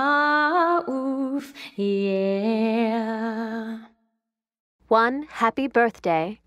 Rauf, yeah. 1happybirthday.com